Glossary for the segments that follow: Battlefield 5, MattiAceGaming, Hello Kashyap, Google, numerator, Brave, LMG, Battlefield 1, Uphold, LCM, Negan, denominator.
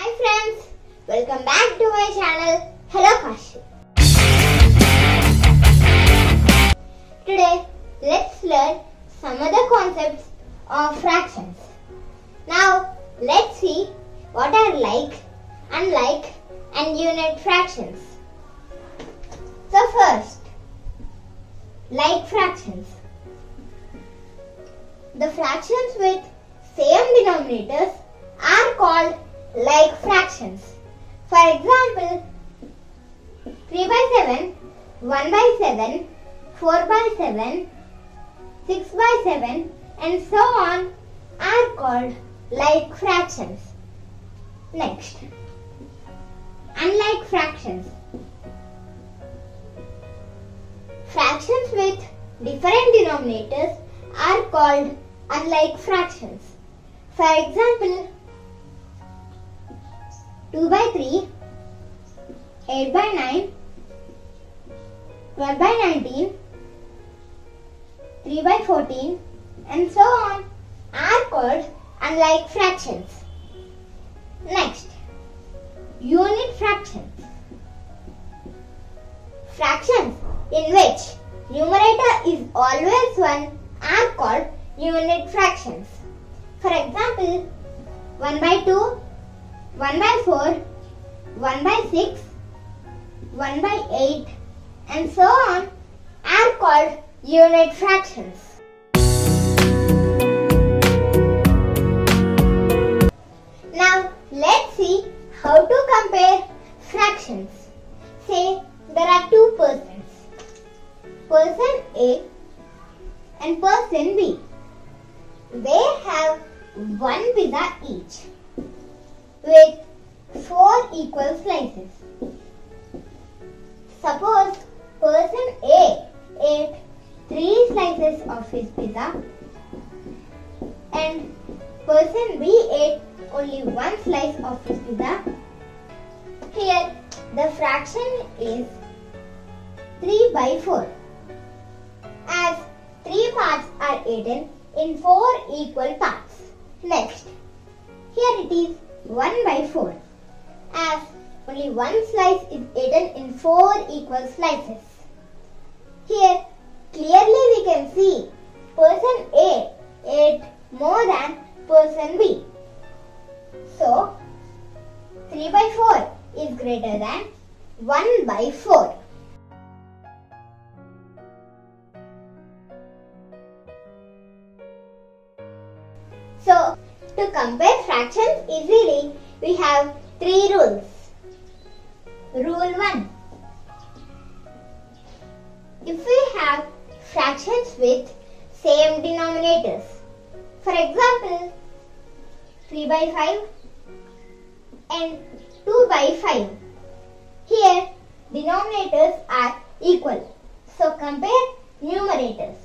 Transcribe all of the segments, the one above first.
Hi friends, welcome back to my channel Hello Kashyap. Today let's learn some other concepts of fractions. Now let's see what are like, unlike and unit fractions. So first, like fractions. The fractions with same denominators are called like fractions. For example, 3 by 7, 1 by 7, 4 by 7, 6 by 7 and so on are called like fractions. Next, unlike fractions. Fractions with different denominators are called unlike fractions. For example, 2 by 3, 8 by 9, 12 by 19, 3 by 14 and so on are called unlike fractions. Next, unit fractions. Fractions in which numerator is always 1 are called unit fractions. For example, 1 by 2, 1 by 4, 1 by 6, 1 by 8 and so on are called unit fractions. Now let's see how to compare fractions. Say there are two persons, person A and person B. They have one pizza each with 4 equal slices. Suppose person A ate 3 slices of his pizza and person B ate only 1 slice of his pizza. Here the fraction is 3 by 4. As 3 parts are eaten in 4 equal parts. Next, here it is 1 by 4, as only one slice is eaten in 4 equal slices. Here clearly we can see person A ate more than person B. So 3 by 4 is greater than 1 by 4. So, to compare fractions easily, we have 3 rules. Rule 1. If we have fractions with same denominators, for example, 3 by 5 and 2 by 5. Here, denominators are equal. So, compare numerators.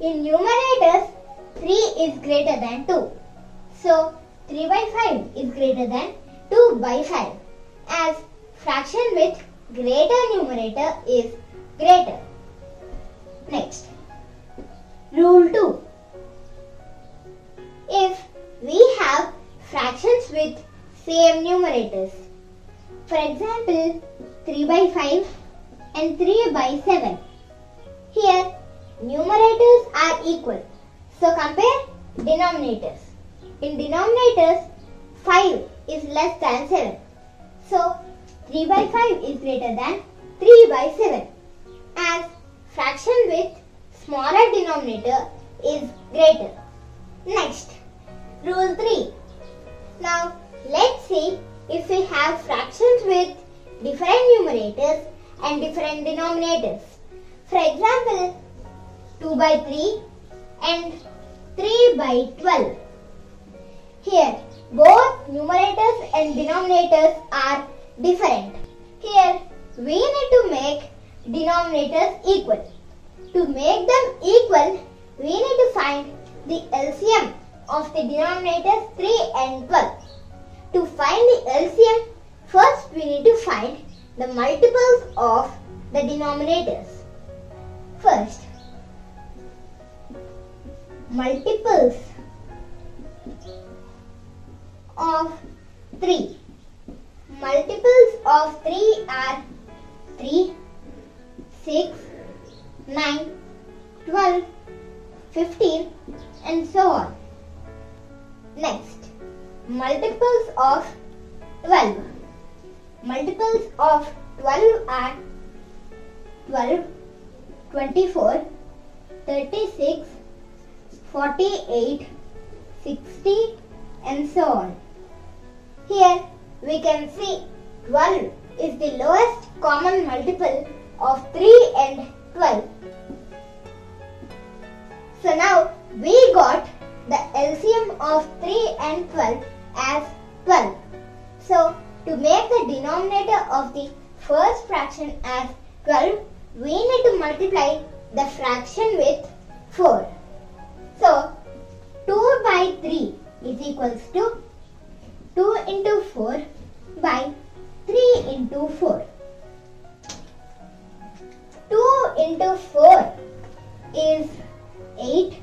In numerators, 3 is greater than 2. So 3 by 5 is greater than 2 by 5, as fraction with greater numerator is greater. Next, rule 2. If we have fractions with same numerators, for example 3 by 5 and 3 by 7. Here numerators are equal. So compare denominators. In denominators, 5 is less than 7. So 3 by 5 is greater than 3 by 7. As fraction with smaller denominator is greater. Next, rule 3. Now let's see if we have fractions with different numerators and different denominators. For example, 2 by 3 and 3 by 12. Here, both numerators and denominators are different. Here, we need to make denominators equal. To make them equal, we need to find the LCM of the denominators 3 and 12. To find the LCM, first we need to find the multiples of the denominators. First, multiples of 3. Multiples of 3 are 3, 6, 9, 12, 15 and so on. Next, multiples of 12. Multiples of 12 are 12, 24, 36, 48, 60 and so on. Here we can see 12 is the lowest common multiple of 3 and 12. So now we got the LCM of 3 and 12 as 12. So to make the denominator of the first fraction as 12, we need to multiply the fraction with 4. So 2 by 3 is equals to 2 into 4 by 3 into 4. 2 into 4 is 8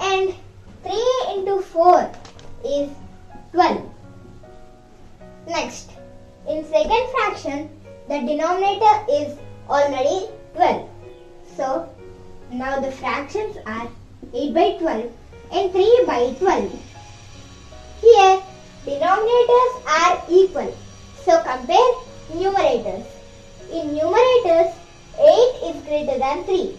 and 3 into 4 is 12. Next, in second fraction, the denominator is already 12. So, now the fractions are 8 by 12 and 3 by 12. Here, denominators are equal. So, compare numerators. In numerators, 8 is greater than 3.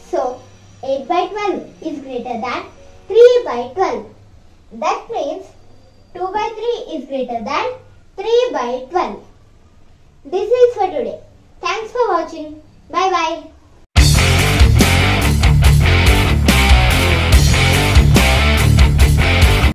So, 8 by 12 is greater than 3 by 12. That means, 2 by 3 is greater than 3 by 12. This is for today. Thanks for watching. Bye bye.